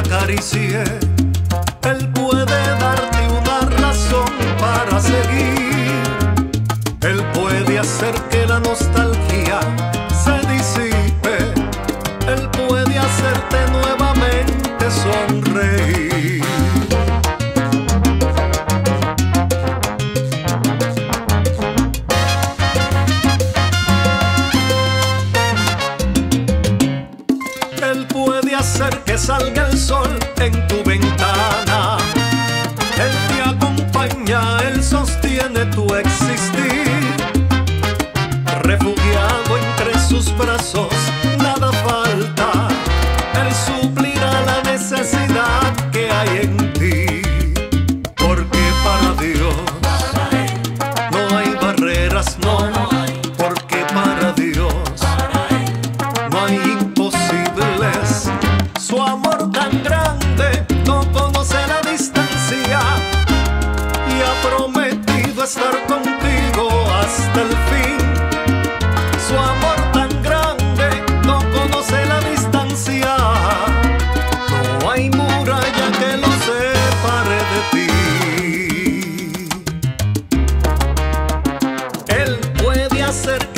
acaricie, él puede darte una razón para seguir. Él puede hacer que la nostalgia se disipe. Él puede hacerte nuevamente sonreír. Él puede hacer que salga el sol en tu ventana. Él te acompaña, él sostiene tu existir. Refugiado entre sus brazos, nada falta. Él suplirá la necesidad que hay en ti. Porque para Dios no hay barreras, no. Porque para Dios no hay imposibles. Su amor tan grande no conoce la distancia y ha prometido estar contigo hasta el fin. Su amor tan grande no conoce la distancia, no hay muralla que lo separe de ti. Él puede hacer